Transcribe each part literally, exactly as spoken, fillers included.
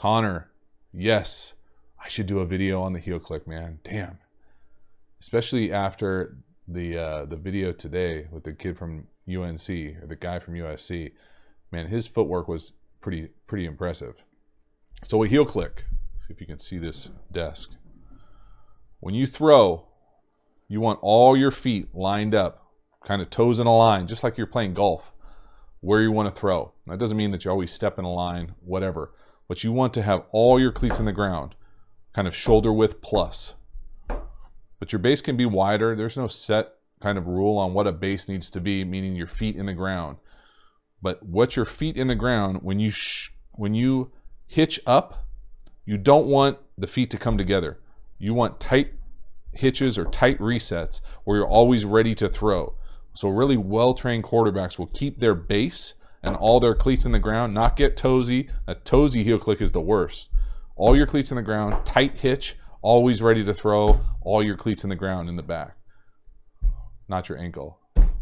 Connor, yes, I should do a video on the heel click, man. Damn. Especially after the uh, the video today with the kid from U N C, or the guy from U S C. Man, his footwork was pretty pretty impressive. So a heel click, if you can see this desk. When you throw, you want all your feet lined up, kind of toes in a line, just like you're playing golf, where you want to throw. That doesn't mean that you always step in a line, whatever. But you want to have all your cleats in the ground, kind of shoulder width plus. But your base can be wider. There's no set kind of rule on what a base needs to be, meaning your feet in the ground. But what's your feet in the ground, when you, sh when you hitch up, you don't want the feet to come together. You want tight hitches or tight resets where you're always ready to throw. So really well-trained quarterbacks will keep their base and all their cleats in the ground, not get toesy. A toesy heel click is the worst. All your cleats in the ground, tight hitch, always ready to throw, all your cleats in the ground in the back. Not your ankle.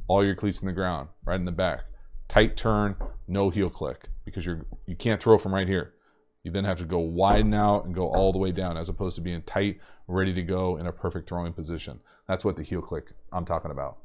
All your cleats in the ground, right in the back. Tight turn, no heel click, because you're, you can't throw from right here. You then have to go widen out and go all the way down, as opposed to being tight, ready to go in a perfect throwing position. That's what the heel click I'm talking about.